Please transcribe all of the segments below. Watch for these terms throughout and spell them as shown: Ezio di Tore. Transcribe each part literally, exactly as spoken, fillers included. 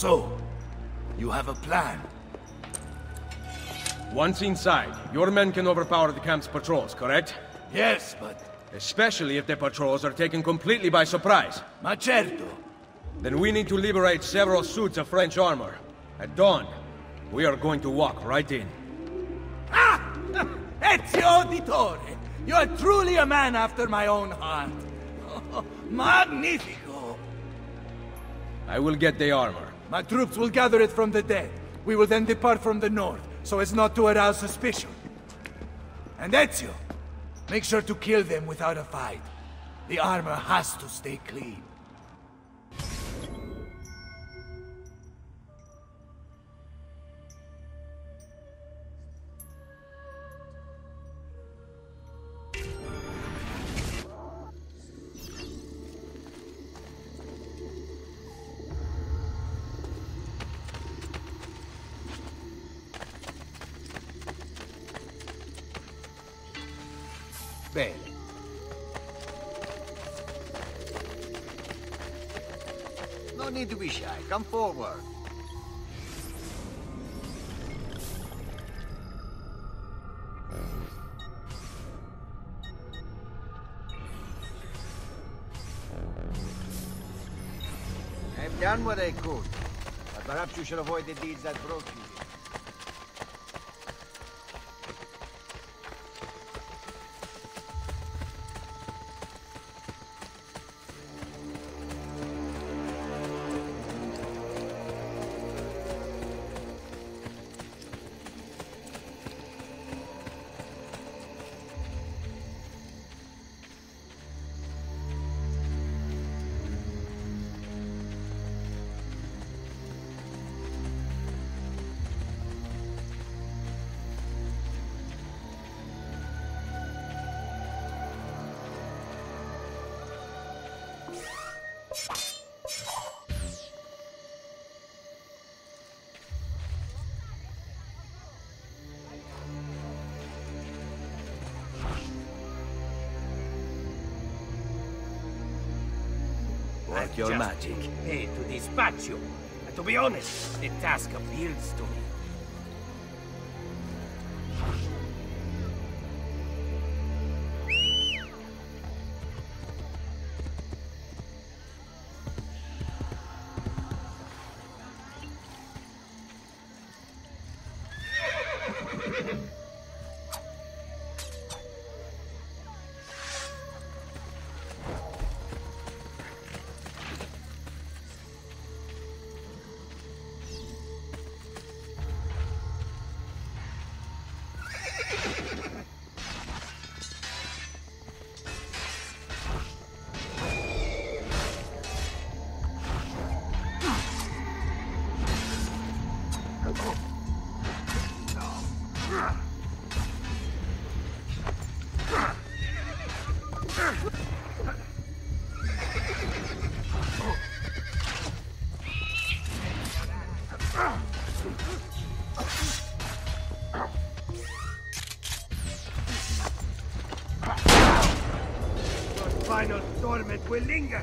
So, you have a plan? Once inside, your men can overpower the camp's patrols, correct? Yes, but... Especially if the patrols are taken completely by surprise. Ma certo. Then we need to liberate several suits of French armor. At dawn, we are going to walk right in. Ah! Ezio di Tore! You are truly a man after my own heart. Oh, magnifico! I will get the armor. My troops will gather it from the dead. We will then depart from the north, so as not to arouse suspicion. And Ezio, make sure to kill them without a fight. The armor has to stay clean. Bene. No need to be shy. Come forward. I've done what I could, but perhaps you should avoid the deeds that broke you. Work your magic. Hey, to dispatch you. And to be honest, the task appeals to me. Final torment will linger.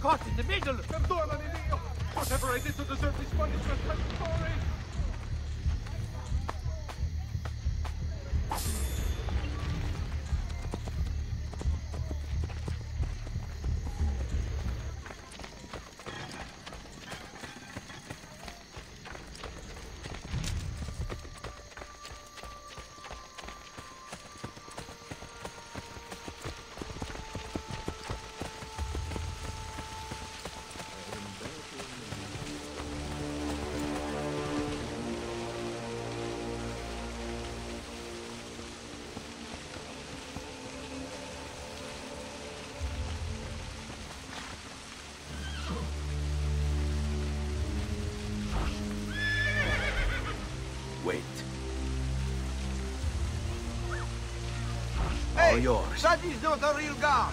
Caught in the middle! Whatever I did to deserve this punishment, I'm sorry! yours. That is not a real gun.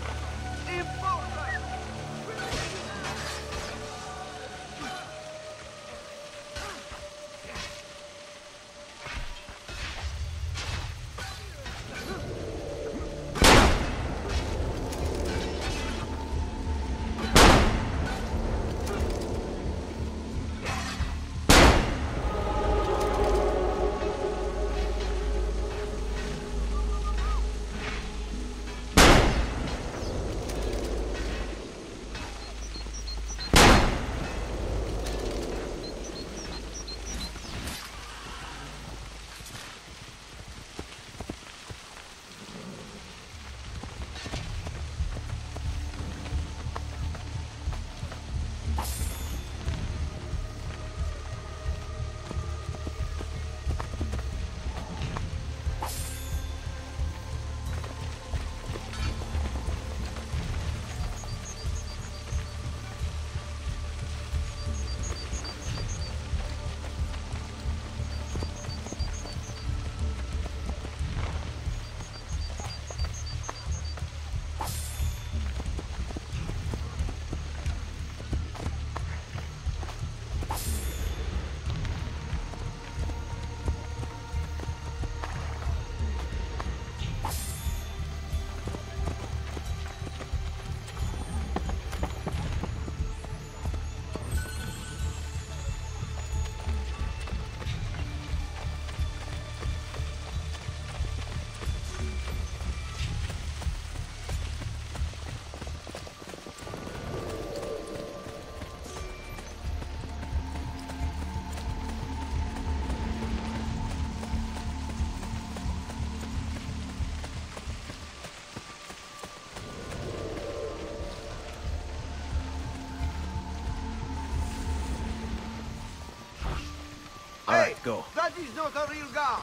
Go. That is not a real gun.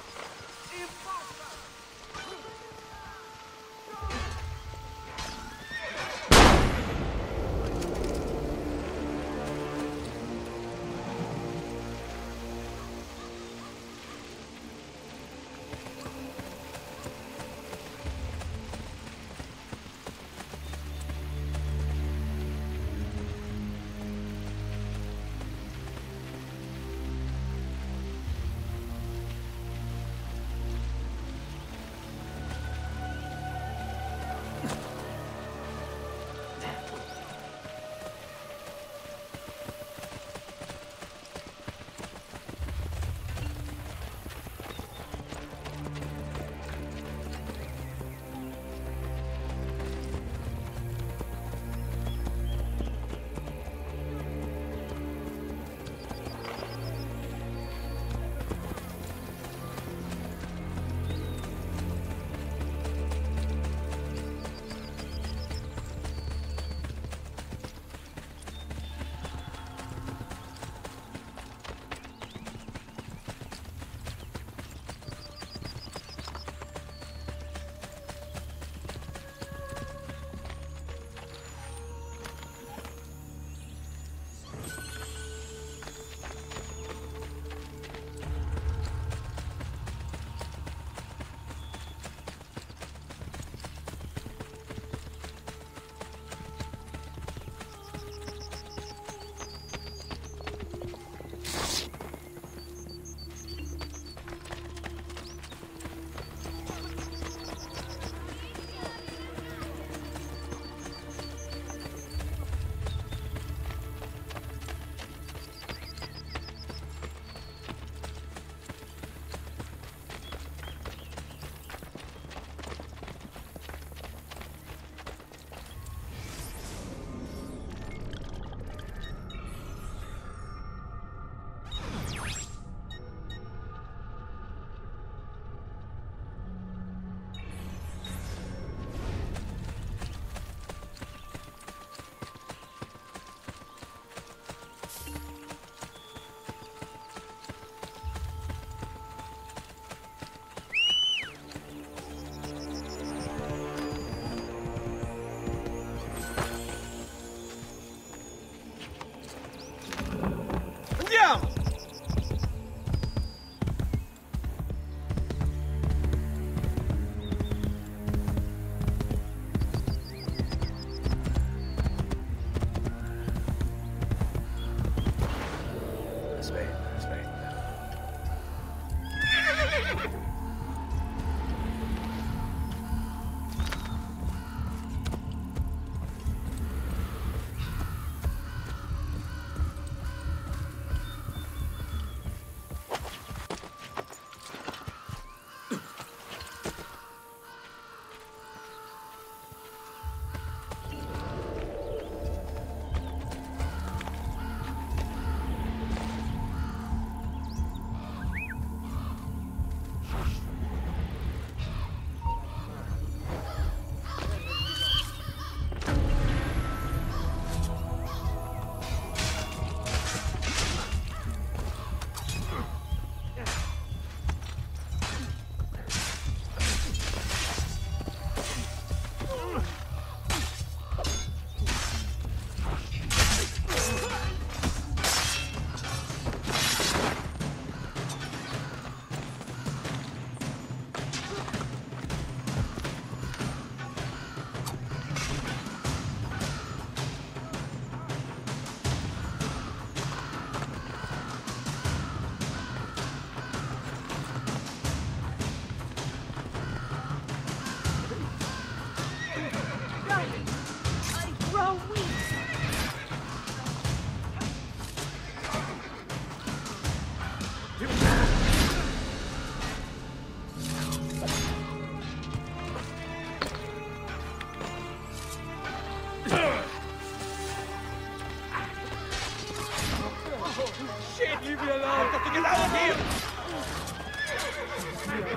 shit! Leave me alone! Got to get out of here!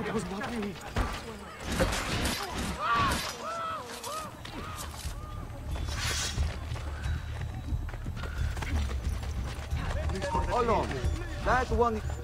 That was not me. Hold on. That one...